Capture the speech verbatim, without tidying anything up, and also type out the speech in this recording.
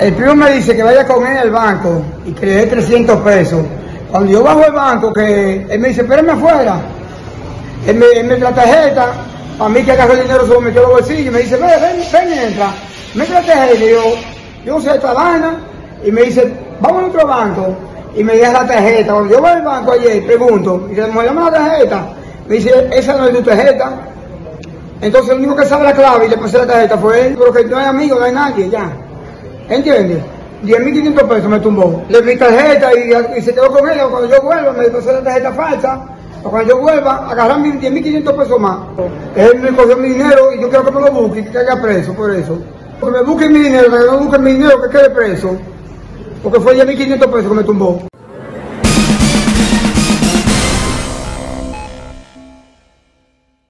El primo me dice que vaya con él al banco y que le dé trescientos pesos. Cuando yo bajo el banco, que él me dice, espérame afuera. Él me, él me la tarjeta, a mí que agarró el dinero, se lo metió en los bolsillos. Y me dice, ven, ven, ven, entra. Me la tarjeta. Y yo, yo usé esta vaina. Y me dice, vamos a otro banco. Y me deja la tarjeta. Cuando yo voy al banco ayer, pregunto, y le digo, dame la tarjeta. Me dice, esa no es tu tarjeta. Entonces, el único que sabe la clave y le pasé la tarjeta fue él. Porque no hay amigo, no hay nadie, ya. ¿Entiendes? diez mil quinientos pesos me tumbó. Le mi tarjeta y, y se quedó con él. Cuando yo vuelva, me pasé la tarjeta falsa. Cuando yo vuelva, agarran diez mil quinientos pesos más. Él me cogió mi dinero y yo quiero que me lo busque y que caiga preso por eso. Porque me busquen mi dinero, que me busquen mi dinero, que quede preso. Porque fue diez mil quinientos pesos que me tumbó.